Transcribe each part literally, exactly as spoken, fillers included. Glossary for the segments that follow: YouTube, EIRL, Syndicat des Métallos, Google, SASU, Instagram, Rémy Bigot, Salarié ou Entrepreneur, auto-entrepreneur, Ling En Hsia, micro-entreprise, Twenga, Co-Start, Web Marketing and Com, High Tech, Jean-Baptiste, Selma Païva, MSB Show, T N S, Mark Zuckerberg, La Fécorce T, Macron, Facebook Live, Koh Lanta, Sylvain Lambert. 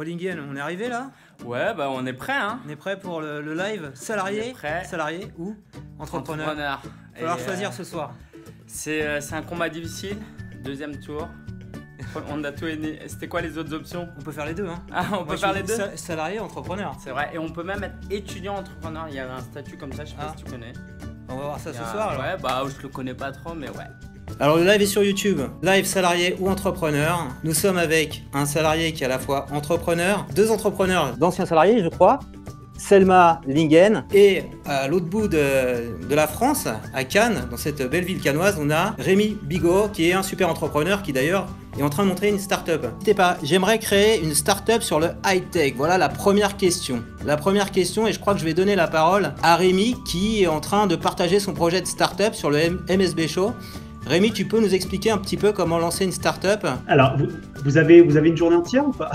Oh, Ling En, on est arrivé là? Ouais, bah on est prêt, hein. On est prêt pour le, le live salarié, salarié ou entrepreneur. entrepreneur. Il va falloir choisir euh, ce soir. C'est un combat difficile, deuxième tour. On a tout aidé. C'était quoi les autres options? On peut faire les deux, hein. Ah, on Moi, peut faire les deux. Salarié, entrepreneur. C'est vrai. Et on peut même être étudiant entrepreneur. Il y a un statut comme ça, je sais ah. pas si tu connais. On va voir ça ce soir. Alors. Ouais, bah je le connais pas trop, mais ouais. Alors le live est sur YouTube, live salarié ou entrepreneur. Nous sommes avec un salarié qui est à la fois entrepreneur, deux entrepreneurs d'anciens salariés, je crois, Selma, Ling En, et à l'autre bout de, de la France, à Cannes, dans cette belle ville cannoise, on a Rémy Bigot, qui est un super entrepreneur, qui d'ailleurs est en train de monter une start-up. N'hésitez pas, j'aimerais créer une start-up sur le high-tech. Voilà la première question. La première question, et je crois que je vais donner la parole à Rémy, qui est en train de partager son projet de start-up sur le M S B Show. Rémy, tu peux nous expliquer un petit peu comment lancer une start-up? Alors, vous, vous, avez, vous avez une journée entière ou pas?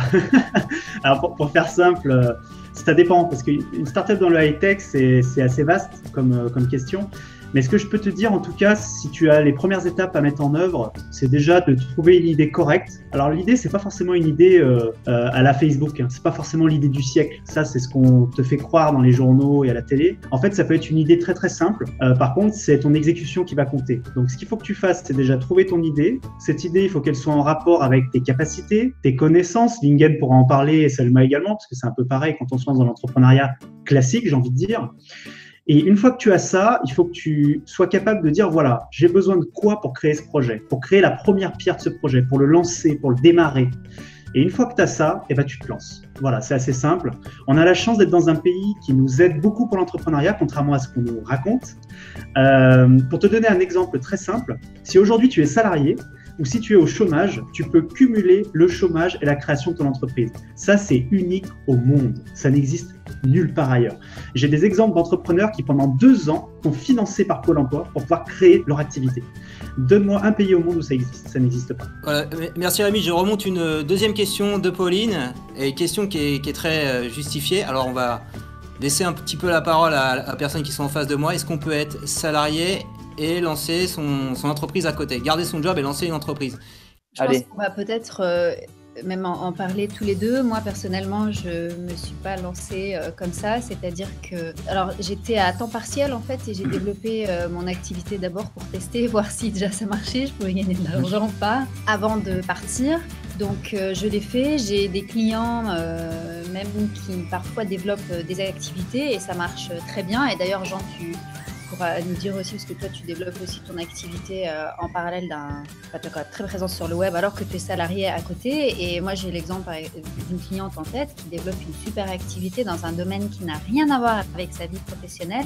Alors, pour, pour faire simple, ça dépend, parce qu'une start-up dans le high-tech, c'est assez vaste comme, comme question. Mais ce que je peux te dire, en tout cas, si tu as les premières étapes à mettre en œuvre, c'est déjà de trouver une idée correcte. Alors, l'idée, c'est pas forcément une idée euh, euh, à la Facebook, hein. C'est pas forcément l'idée du siècle. Ça, c'est ce qu'on te fait croire dans les journaux et à la télé. En fait, ça peut être une idée très, très simple. Euh, par contre, c'est ton exécution qui va compter. Donc, ce qu'il faut que tu fasses, c'est déjà trouver ton idée. Cette idée, il faut qu'elle soit en rapport avec tes capacités, tes connaissances. Ling En pourra en parler et Selma également, parce que c'est un peu pareil quand on se lance dans l'entrepreneuriat classique, j'ai envie de dire. Et une fois que tu as ça, il faut que tu sois capable de dire, voilà, j'ai besoin de quoi pour créer ce projet, pour créer la première pierre de ce projet, pour le lancer, pour le démarrer. Et une fois que tu as ça, eh ben, tu te lances. Voilà, c'est assez simple. On a la chance d'être dans un pays qui nous aide beaucoup pour l'entrepreneuriat, contrairement à ce qu'on nous raconte. Euh, pour te donner un exemple très simple, si aujourd'hui tu es salarié, ou si tu es au chômage, tu peux cumuler le chômage et la création de ton entreprise. Ça, c'est unique au monde. Ça n'existe nulle part ailleurs. J'ai des exemples d'entrepreneurs qui, pendant deux ans, sont financés par Pôle emploi pour pouvoir créer leur activité. Donne-moi un pays au monde où ça existe. Ça n'existe pas. Voilà, merci Rémy. Je remonte une deuxième question de Pauline, et question qui est, qui est très justifiée. Alors, on va laisser un petit peu la parole à la personne qui sont en face de moi. Est-ce qu'on peut être salarié et lancer son, son entreprise à côté, garder son job et lancer une entreprise? Je Allez. pense qu'on va peut-être euh, même en, en parler tous les deux. Moi, personnellement, je me suis pas lancée euh, comme ça. C'est-à-dire que... Alors, j'étais à temps partiel, en fait, et j'ai développé euh, mon activité d'abord pour tester, voir si déjà ça marchait, je pouvais gagner de l'argent ou pas, avant de partir. Donc, euh, je l'ai fait. J'ai des clients euh, même qui, parfois, développent euh, des activités et ça marche euh, très bien. Et d'ailleurs, Jean, tu... pour nous dire aussi, parce que toi, tu développes aussi ton activité euh, en parallèle d'un... Enfin, tu es très présent sur le web alors que tu es salarié à côté. Et moi, j'ai l'exemple d'une cliente en tête qui développe une super activité dans un domaine qui n'a rien à voir avec sa vie professionnelle,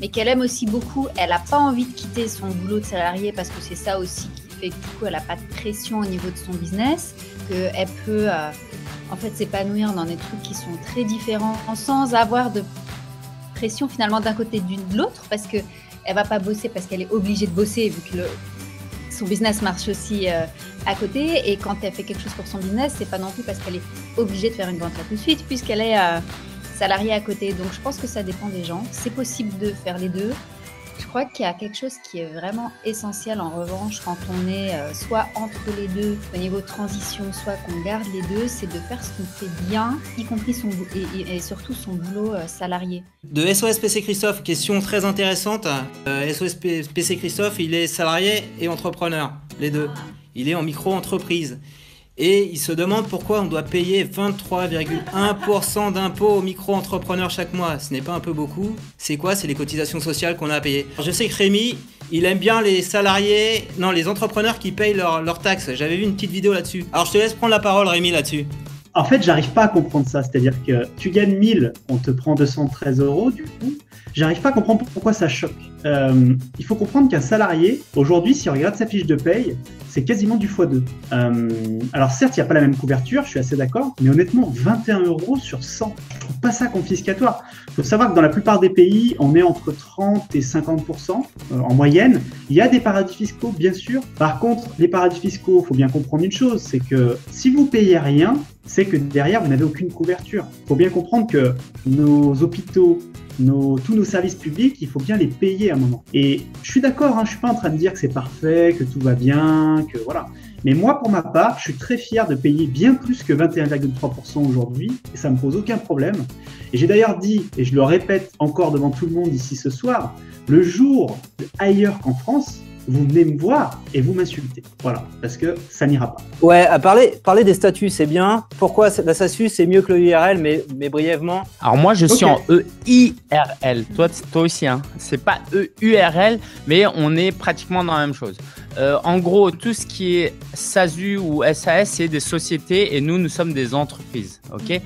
mais qu'elle aime aussi beaucoup. Elle n'a pas envie de quitter son boulot de salarié parce que c'est ça aussi qui fait que du coup, elle n'a pas de pression au niveau de son business, qu'elle peut euh, en fait s'épanouir dans des trucs qui sont très différents sans avoir de... pression finalement d'un côté d'une de l'autre, parce que elle va pas bosser parce qu'elle est obligée de bosser vu que le, son business marche aussi euh, à côté, et quand elle fait quelque chose pour son business, c'est pas non plus parce qu'elle est obligée de faire une vente là tout de suite puisqu'elle est euh, salariée à côté. Donc je pense que ça dépend des gens, c'est possible de faire les deux. Je crois qu'il y a quelque chose qui est vraiment essentiel en revanche quand on est euh, soit entre les deux au niveau de transition, soit qu'on garde les deux, c'est de faire ce qu'on fait bien, y compris son et, et surtout son boulot euh, salarié. De S O S P C Christophe, question très intéressante. Euh, S O S P C Christophe, il est salarié et entrepreneur, les deux. Ah. Il est en micro-entreprise. Et il se demande pourquoi on doit payer vingt-trois virgule un pour cent d'impôts aux micro-entrepreneurs chaque mois. Ce n'est pas un peu beaucoup? C'est quoi? C'est les cotisations sociales qu'on a à payer. Alors je sais que Rémy, il aime bien les salariés, non, les entrepreneurs qui payent leurs leur taxes. J'avais vu une petite vidéo là-dessus. Alors je te laisse prendre la parole, Rémy, là-dessus. En fait, j'arrive pas à comprendre ça. C'est-à-dire que tu gagnes mille, on te prend deux cent treize euros, du coup. J'arrive pas à comprendre pourquoi ça choque. Euh, il faut comprendre qu'un salarié, aujourd'hui, si on regarde sa fiche de paye, c'est quasiment du fois deux. Euh, alors certes, il n'y a pas la même couverture, je suis assez d'accord, mais honnêtement, vingt et un euros sur cent, pas ça confiscatoire. Il faut savoir que dans la plupart des pays, on est entre trente et cinquante pour cent euh, en moyenne. Il y a des paradis fiscaux, bien sûr. Par contre, les paradis fiscaux, il faut bien comprendre une chose, c'est que si vous payez rien, c'est que derrière, vous n'avez aucune couverture. Il faut bien comprendre que nos hôpitaux, Nos, tous nos services publics, il faut bien les payer à un moment. Et je suis d'accord, hein, je suis pas en train de dire que c'est parfait, que tout va bien, que voilà. Mais moi, pour ma part, je suis très fier de payer bien plus que vingt et un virgule trois pour cent aujourd'hui, et ça ne me pose aucun problème. Et j'ai d'ailleurs dit, et je le répète encore devant tout le monde ici ce soir, le jour ailleurs qu'en France, vous venez me voir et vous m'insultez. Voilà, parce que ça n'ira pas. Ouais, à parler, parler des statuts, c'est bien. Pourquoi la SASU, c'est mieux que le I R L, mais, mais brièvement. Alors moi, je suis okay. En E I R L. Toi, toi aussi, hein. C'est pas E U R L, mais on est pratiquement dans la même chose. Euh, en gros, tout ce qui est SASU ou S A S, c'est des sociétés et nous, nous sommes des entreprises. Okay,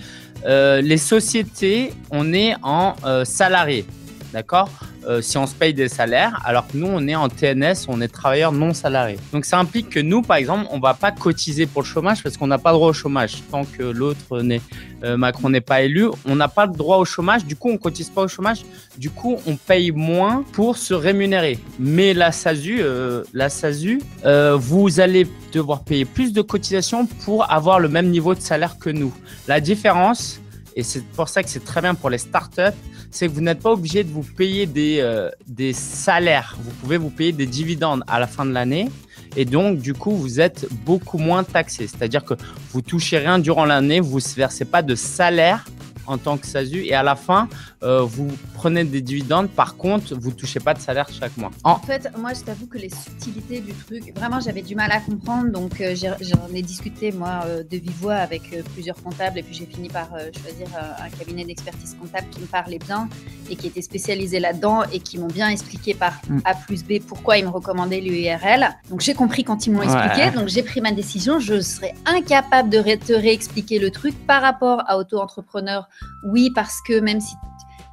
euh, les sociétés, on est en euh, salariés. D'accord, euh, si on se paye des salaires, alors que nous, on est en T N S, on est travailleurs non salariés. Donc, ça implique que nous, par exemple, on ne va pas cotiser pour le chômage parce qu'on n'a pas droit au chômage. Tant que l'autre, n'est, euh, Macron n'est pas élu, on n'a pas le droit au chômage. Du coup, on ne cotise pas au chômage. Du coup, on paye moins pour se rémunérer. Mais la SASU, euh, la SASU euh, vous allez devoir payer plus de cotisations pour avoir le même niveau de salaire que nous. La différence, et c'est pour ça que c'est très bien pour les startups, c'est que vous n'êtes pas obligé de vous payer des, euh, des salaires. Vous pouvez vous payer des dividendes à la fin de l'année. Et donc, du coup, vous êtes beaucoup moins taxé. C'est-à-dire que vous touchez rien durant l'année, vous ne versez pas de salaire en tant que SASU. Et à la fin, euh, vous prenez des dividendes. Par contre, vous ne touchez pas de salaire chaque mois. En, en fait, moi, je t'avoue que les subtilités du truc, vraiment, j'avais du mal à comprendre. Donc, euh, j'en ai discuté, moi, euh, de vive voix avec euh, plusieurs comptables. Et puis, j'ai fini par euh, choisir euh, un cabinet d'expertise comptable qui me parlait bien et qui était spécialisé là-dedans et qui m'ont bien expliqué par A plus B pourquoi ils me recommandaient l'U R L. Donc, j'ai compris quand ils m'ont expliqué. Ouais. Donc, j'ai pris ma décision. Je serais incapable de ré- te réexpliquer le truc par rapport à auto-entrepreneur. Oui, parce que même si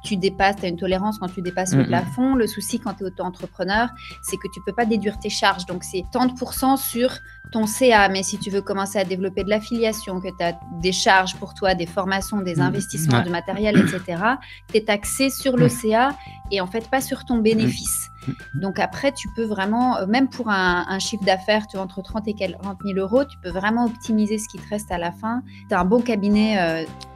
tu dépasses, tu as une tolérance quand tu dépasses le mmh. plafond, le souci quand tu es auto-entrepreneur, c'est que tu ne peux pas déduire tes charges. Donc, c'est trente pour cent sur ton C A. Mais si tu veux commencer à développer de l'affiliation, que tu as des charges pour toi, des formations, des investissements, mmh. du matériel, et cetera, tu es taxé sur le C A et en fait pas sur ton bénéfice. Mmh. Donc, après, tu peux vraiment, même pour un, un chiffre d'affaires, tu vois, entre trente et quarante mille euros, tu peux vraiment optimiser ce qui te reste à la fin. Tu as un bon cabinet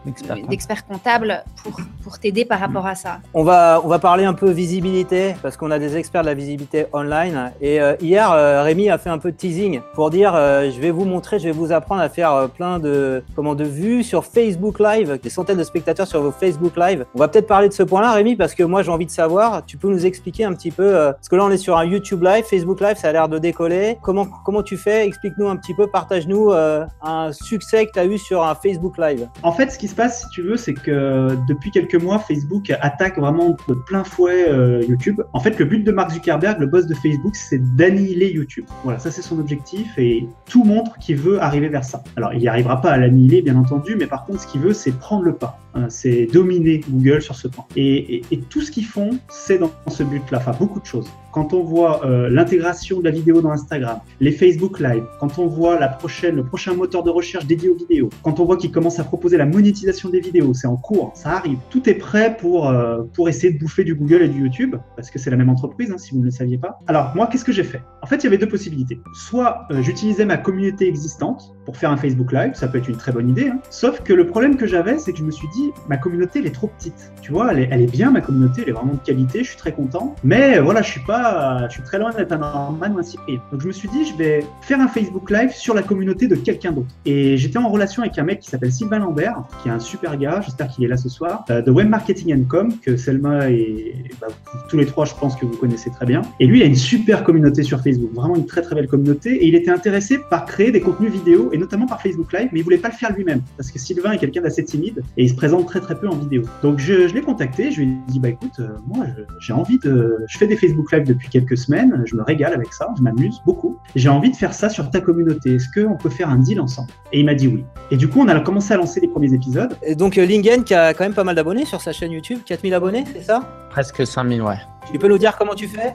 euh, d'experts comptables pour, pour t'aider par rapport à ça. On va, on va parler un peu visibilité parce qu'on a des experts de la visibilité online. Et euh, hier, euh, Rémy a fait un peu de teasing pour dire euh, je vais vous montrer, je vais vous apprendre à faire euh, plein de, comment, de vues sur Facebook Live, des centaines de spectateurs sur vos Facebook Live. On va peut-être parler de ce point-là, Rémy, parce que moi, j'ai envie de savoir, tu peux nous expliquer un petit peu, euh, parce que là, on est sur un YouTube Live, Facebook Live, ça a l'air de décoller. Comment, comment tu fais? Explique-nous un petit peu, partage-nous euh, un succès que tu as eu sur un Facebook Live. En fait, ce qui se passe, si tu veux, c'est que depuis quelques mois, Facebook attaque vraiment de plein fouet euh, YouTube. En fait, le but de Mark Zuckerberg, le boss de Facebook, c'est d'annihiler YouTube. Voilà, ça, c'est son objectif et tout montre qu'il veut arriver vers ça. Alors, il n'y arrivera pas à l'annihiler, bien entendu, mais par contre, ce qu'il veut, c'est prendre le pas. Hein, c'est dominer Google sur ce point. Et, et, et tout ce qu'ils font, c'est dans ce but-là. Enfin, beaucoup de choses. Quand on voit euh, l'intégration de la vidéo dans Instagram, les Facebook Live, quand on voit la prochaine, le prochain moteur de recherche dédié aux vidéos, quand on voit qu'ils commencent à proposer la monétisation des vidéos, c'est en cours, ça arrive. Tout est prêt pour, euh, pour essayer de bouffer du Google et du YouTube, parce que c'est la même entreprise, hein, si vous ne le saviez pas. Alors, moi, qu'est-ce que j'ai fait? En fait, il y avait deux possibilités. Soit euh, j'utilisais ma communauté existante pour faire un Facebook Live, ça peut être une très bonne idée, hein. Sauf que le problème que j'avais, c'est que je me suis dit, ma communauté, elle est trop petite. Tu vois, elle est, elle est bien, ma communauté, elle est vraiment de qualité, je suis très content. Mais voilà, je suis pas je suis très loin d'être un Norman ou un Cyprien. Donc je me suis dit, je vais faire un Facebook Live sur la communauté de quelqu'un d'autre. Et j'étais en relation avec un mec qui s'appelle Sylvain Lambert, qui est un super gars, j'espère qu'il est là ce soir, de Web Marketing and Com, que Selma et bah, tous les trois, je pense que vous connaissez très bien. Et lui, il a une super communauté sur Facebook, vraiment une très très belle communauté. Et il était intéressé par créer des contenus vidéo, et notamment par Facebook Live, mais il voulait pas le faire lui-même, parce que Sylvain est quelqu'un d'assez timide, et il se présente très très peu en vidéo. Donc je, je l'ai contacté, je lui ai dit, bah écoute, euh, moi je, j'ai envie de... Je fais des Facebook Live depuis quelques semaines, je me régale avec ça, je m'amuse beaucoup. J'ai envie de faire ça sur ta communauté, est-ce qu'on peut faire un deal ensemble? Et il m'a dit oui. Et du coup, on a commencé à lancer les premiers épisodes. Et donc, Ling En Hsia qui a quand même pas mal d'abonnés sur sa chaîne YouTube, quatre mille abonnés, c'est ça? Presque cinq mille, ouais. Tu peux nous dire comment tu fais?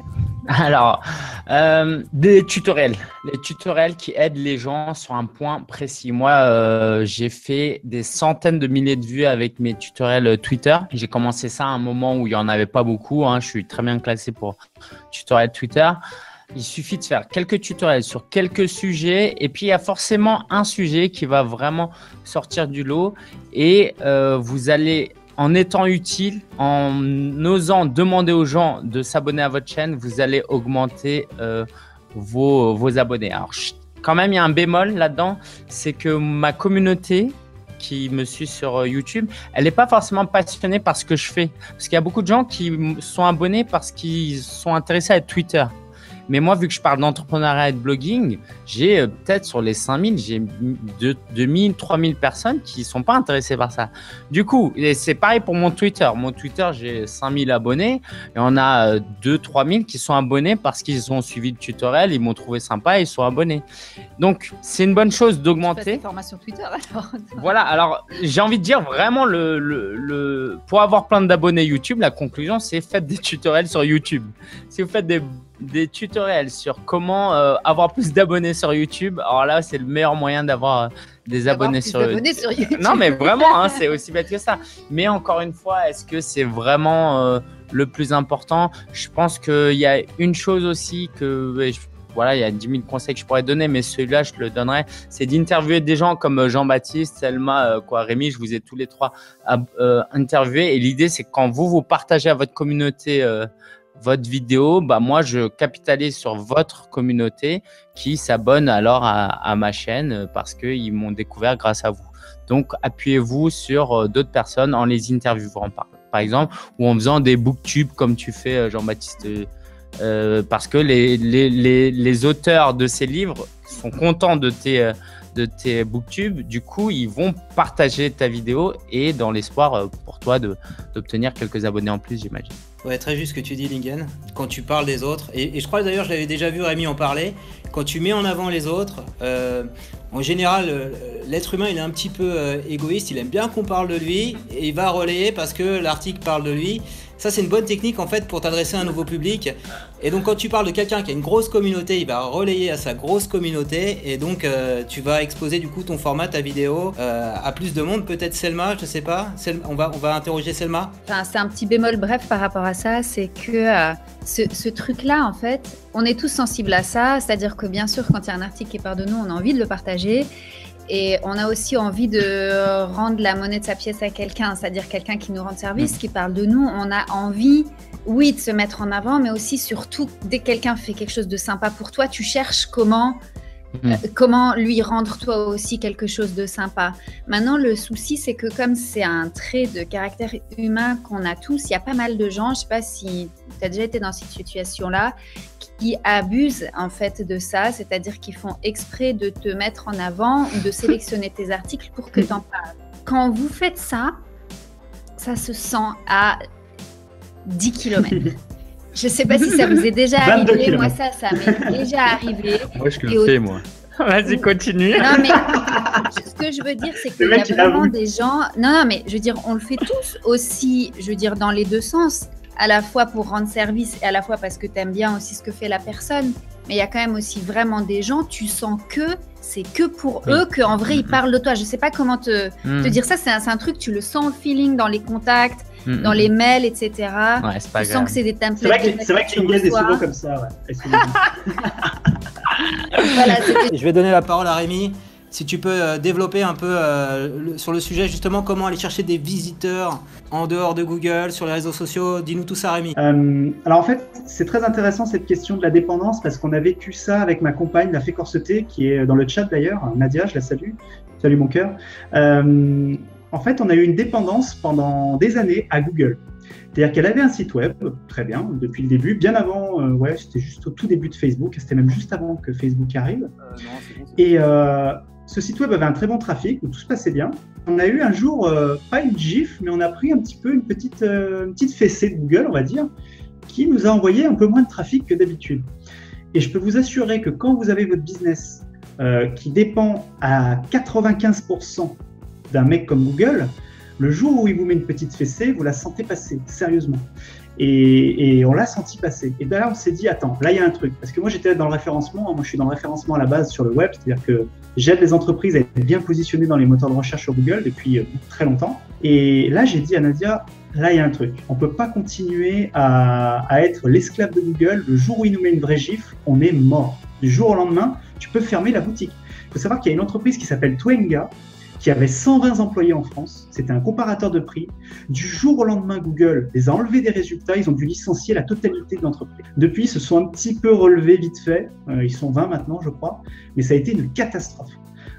Alors, euh, des tutoriels, les tutoriels qui aident les gens sur un point précis. Moi, euh, j'ai fait des centaines de milliers de vues avec mes tutoriels Twitter. J'ai commencé ça à un moment où il n'y en avait pas beaucoup, hein. Je suis très bien classé pour tutoriels Twitter. Il suffit de faire quelques tutoriels sur quelques sujets et puis il y a forcément un sujet qui va vraiment sortir du lot et euh, vous allez... En étant utile, en osant demander aux gens de s'abonner à votre chaîne, vous allez augmenter euh, vos, vos abonnés. Alors, je Quand même, il y a un bémol là-dedans, c'est que ma communauté qui me suit sur YouTube, elle n'est pas forcément passionnée par ce que je fais. Parce qu'il y a beaucoup de gens qui sont abonnés parce qu'ils sont intéressés à Twitter. Mais moi, vu que je parle d'entrepreneuriat et de blogging, j'ai euh, peut-être sur les cinq mille, j'ai deux mille, trois mille personnes qui ne sont pas intéressées par ça. Du coup, c'est pareil pour mon Twitter. Mon Twitter, j'ai cinq mille abonnés et on a euh, deux à trois mille qui sont abonnés parce qu'ils ont suivi le tutoriel, ils m'ont trouvé sympa et ils sont abonnés. Donc, c'est une bonne chose d'augmenter. Tu passes des formations Twitter alors. Voilà, alors j'ai envie de dire vraiment, le, le, le... pour avoir plein d'abonnés YouTube, la conclusion, c'est faites des tutoriels sur YouTube. Si vous faites des des tutoriels sur comment euh, avoir plus d'abonnés sur YouTube. Alors là, c'est le meilleur moyen d'avoir euh, des abonnés sur, abonnés sur YouTube. Non, mais vraiment, hein, c'est aussi bête que ça. Mais encore une fois, est-ce que c'est vraiment euh, le plus important? Je pense qu'il y a une chose aussi que… Je... Voilà, il y a dix mille conseils que je pourrais donner, mais celui-là, je le donnerai. C'est d'interviewer des gens comme Jean-Baptiste, Selma, euh, quoi, Rémy. Je vous ai tous les trois euh, interviewés. Et l'idée, c'est que quand vous, vous partagez à votre communauté… Euh, votre vidéo, bah moi je capitalise sur votre communauté qui s'abonne alors à, à ma chaîne parce qu'ils m'ont découvert grâce à vous. Donc appuyez-vous sur d'autres personnes en les interviewant par, par exemple, ou en faisant des booktubes comme tu fais Jean-Baptiste, euh, parce que les, les, les, les auteurs de ces livres sont contents de tes, de tes booktubes, du coup ils vont partager ta vidéo et dans l'espoir pour toi de, d'obtenir quelques abonnés en plus, j'imagine. Ouais, très juste ce que tu dis, Ling En, quand tu parles des autres, et, et je crois d'ailleurs je l'avais déjà vu Rémy en parler, quand tu mets en avant les autres, euh, en général euh, l'être humain il est un petit peu euh, égoïste, il aime bien qu'on parle de lui et il va relayer parce que l'article parle de lui. Ça c'est une bonne technique en fait pour t'adresser à un nouveau public, et donc quand tu parles de quelqu'un qui a une grosse communauté, il va relayer à sa grosse communauté et donc euh, tu vas exposer du coup ton format, ta vidéo euh, à plus de monde, peut-être Selma, je sais pas, Selma, on, va, on va interroger Selma. Enfin, c'est un petit bémol bref par rapport à ça, c'est que euh, ce, ce truc-là, en fait, on est tous sensibles à ça, c'est-à-dire que bien sûr, quand il y a un article qui part de nous, on a envie de le partager et on a aussi envie de rendre la monnaie de sa pièce à quelqu'un, c'est-à-dire quelqu'un qui nous rend service, qui parle de nous, on a envie, oui, de se mettre en avant, mais aussi surtout, dès que quelqu'un fait quelque chose de sympa pour toi, tu cherches comment… Mmh. Euh, comment lui rendre toi aussi quelque chose de sympa. Maintenant, le souci, c'est que comme c'est un trait de caractère humain qu'on a tous, il y a pas mal de gens, je ne sais pas si tu as déjà été dans cette situation-là, qui abusent en fait de ça, c'est-à-dire qu'ils font exprès de te mettre en avant, de sélectionner tes articles pour que tu en parles. Quand vous faites ça, ça se sent à dix kilomètres. Je ne sais pas si ça vous est déjà arrivé, moi ça, ça m'est déjà arrivé. Moi je le fais, moi. Vas-y, continue. Non mais ce que je veux dire, c'est qu'il y a vraiment des gens… Non, non, mais je veux dire, on le fait tous aussi, je veux dire, dans les deux sens, à la fois pour rendre service et à la fois parce que tu aimes bien aussi ce que fait la personne. Mais il y a quand même aussi vraiment des gens, tu sens que c'est que pour oui. eux qu'en vrai, mmh. ils parlent de toi. Je ne sais pas comment te, mmh. te dire ça, c'est un, un truc, tu le sens le feeling dans les contacts, mmh. dans les mails, et cetera. Ouais, c'est pas tu grave. Sens que c'est des templates. C'est vrai que tu gagnes des solos comme ça. Ouais. Voilà, je vais donner la parole à Rémy. Si tu peux développer un peu euh, le, sur le sujet, justement, comment aller chercher des visiteurs en dehors de Google, sur les réseaux sociaux, dis-nous tout ça, Rémy. Euh, alors en fait, c'est très intéressant cette question de la dépendance parce qu'on a vécu ça avec ma compagne, La Fécorce T, qui est dans le chat d'ailleurs, Nadia, je la salue, salut mon cœur. Euh, en fait, on a eu une dépendance pendant des années à Google. C'est-à-dire qu'elle avait un site web, très bien, depuis le début, bien avant, euh, ouais, c'était juste au tout début de Facebook, c'était même juste avant que Facebook arrive. Euh, non, c'est bon, c'est Et... Euh, Ce site web avait un très bon trafic, donc tout se passait bien. On a eu un jour, euh, pas une gifle, mais on a pris un petit peu une petite, euh, une petite fessée de Google, on va dire, qui nous a envoyé un peu moins de trafic que d'habitude. Et je peux vous assurer que quand vous avez votre business euh, qui dépend à quatre-vingt-quinze pour cent d'un mec comme Google, le jour où il vous met une petite fessée, vous la sentez passer, sérieusement. Et, et on l'a senti passer. Et bien là, on s'est dit, attends, là, il y a un truc. Parce que moi, j'étais dans le référencement. Hein, moi, je suis dans le référencement à la base sur le web. C'est-à-dire que j'aide les entreprises à être bien positionnées dans les moteurs de recherche sur Google depuis euh, très longtemps. Et là, j'ai dit à Nadia, là, il y a un truc. On ne peut pas continuer à, à être l'esclave de Google. Le jour où il nous met une vraie gifle, on est mort. Du jour au lendemain, tu peux fermer la boutique. Il faut savoir qu'il y a une entreprise qui s'appelle Twenga qui avait cent vingt employés en France, c'était un comparateur de prix. Du jour au lendemain, Google les a enlevés des résultats, ils ont dû licencier la totalité de l'entreprise. Depuis, ils se sont un petit peu relevés vite fait, euh, ils sont vingt maintenant je crois, mais ça a été une catastrophe.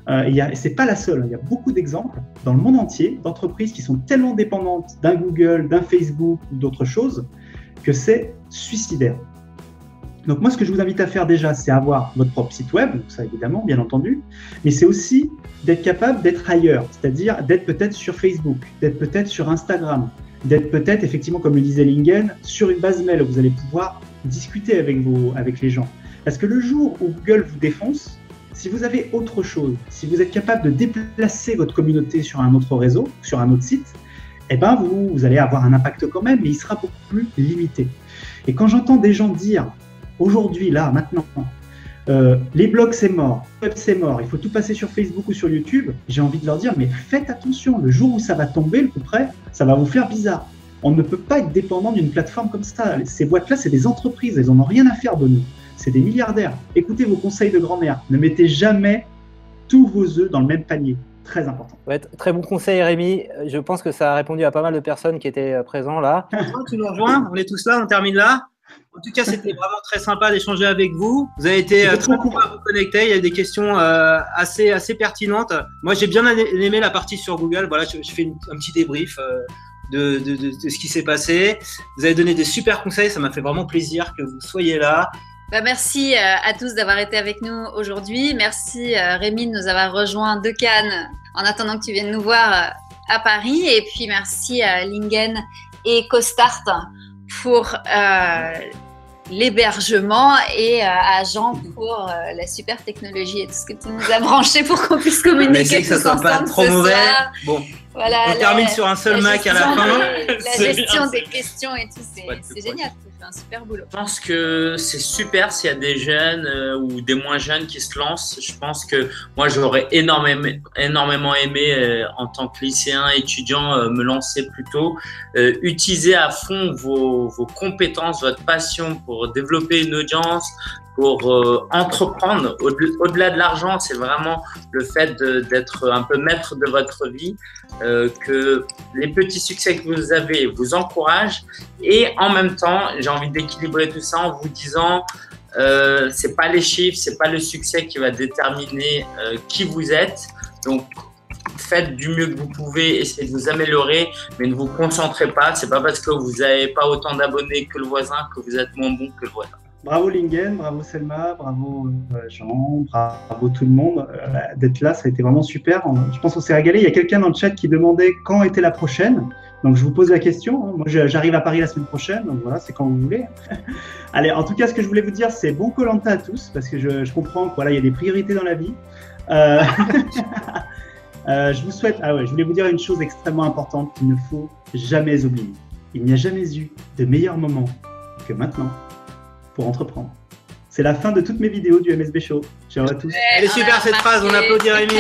Euh, et c'est pas la seule, il y a beaucoup d'exemples dans le monde entier d'entreprises qui sont tellement dépendantes d'un Google, d'un Facebook ou d'autres choses que c'est suicidaire. Donc moi, ce que je vous invite à faire déjà, c'est avoir votre propre site web, donc ça évidemment, bien entendu, mais c'est aussi d'être capable d'être ailleurs, c'est-à-dire d'être peut-être sur Facebook, d'être peut-être sur Instagram, d'être peut-être, effectivement, comme le disait Ling En, sur une base mail où vous allez pouvoir discuter avec, vos, avec les gens. Parce que le jour où Google vous défonce, si vous avez autre chose, si vous êtes capable de déplacer votre communauté sur un autre réseau, sur un autre site, eh ben vous, vous allez avoir un impact quand même, mais il sera beaucoup plus limité. Et quand j'entends des gens dire aujourd'hui, là, maintenant, euh, les blogs c'est mort, le web c'est mort, il faut tout passer sur Facebook ou sur YouTube, j'ai envie de leur dire, mais faites attention, le jour où ça va tomber, le coup près, ça va vous faire bizarre. On ne peut pas être dépendant d'une plateforme comme ça. Ces boîtes-là, c'est des entreprises, elles n'en ont rien à faire de nous. C'est des milliardaires. Écoutez vos conseils de grand-mère. Ne mettez jamais tous vos œufs dans le même panier. Très important. Ouais, très bon conseil, Rémy. Je pense que ça a répondu à pas mal de personnes qui étaient présentes là. Tu nous rejoins, on est tous là, on termine là. En tout cas, c'était vraiment très sympa d'échanger avec vous. Vous avez été très cool à vous connecter. Il y a des questions euh, assez, assez pertinentes. Moi, j'ai bien aimé la partie sur Google. Voilà, je, je fais une, un petit débrief euh, de, de, de, de ce qui s'est passé. Vous avez donné des super conseils. Ça m'a fait vraiment plaisir que vous soyez là. Bah, merci à tous d'avoir été avec nous aujourd'hui. Merci Rémy de nous avoir rejoints de Cannes en attendant que tu viennes nous voir à Paris. Et puis merci à Ling En et Co-Start pour euh, l'hébergement et euh, à Jean pour euh, la super technologie et tout ce que tu nous as branché pour qu'on puisse communiquer. Mais c'est que ça sera pas trop mauvais. Bon, voilà, on la, termine sur un seul Mac à la fin. Des, la gestion bien. Des questions et tout, c'est, ouais, c'est génial. Tu fais un super boulot. Je pense que c'est super s'il y a des jeunes euh, ou des moins jeunes qui se lancent. Je pense que moi, j'aurais énormément, énormément aimé euh, en tant que lycéen, étudiant, euh, me lancer plus tôt. Euh, utilisez à fond vos, vos compétences, votre passion pour développer une audience, pour euh, entreprendre. Au-delà de l'argent, c'est vraiment le fait de, d'être un peu maître de votre vie, euh, que les petits succès que vous avez vous encouragent. Et en même temps, j'ai envie d'équilibrer tout ça en vous disant, euh, c'est pas les chiffres, c'est pas le succès qui va déterminer euh, qui vous êtes. Donc, faites du mieux que vous pouvez, essayez de vous améliorer, mais ne vous concentrez pas. C'est pas parce que vous n'avez pas autant d'abonnés que le voisin que vous êtes moins bon que le voisin. Bravo Ling En, bravo Selma, bravo Jean, bravo tout le monde euh, d'être là, ça a été vraiment super. Je pense qu'on s'est régalé. Il y a quelqu'un dans le chat qui demandait quand était la prochaine. Donc je vous pose la question. Moi j'arrive à Paris la semaine prochaine, donc voilà, c'est quand vous voulez. Allez, en tout cas ce que je voulais vous dire, c'est bon Koh Lanta à tous, parce que je, je comprends que voilà, il y a des priorités dans la vie. Euh... euh, je vous souhaite. Ah ouais, je voulais vous dire une chose extrêmement importante qu'il ne faut jamais oublier. Il n'y a jamais eu de meilleur moment que maintenant pour entreprendre. C'est la fin de toutes mes vidéos du M S B Show. Ciao à tous. Elle est super cette phrase, on applaudit Rémy.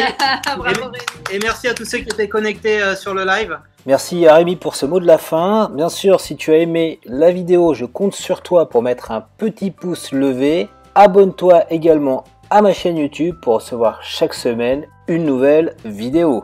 et, et merci à tous ceux qui étaient connectés euh, sur le live. Merci à Rémy pour ce mot de la fin. Bien sûr, si tu as aimé la vidéo, je compte sur toi pour mettre un petit pouce levé. Abonne-toi également à ma chaîne YouTube pour recevoir chaque semaine une nouvelle vidéo.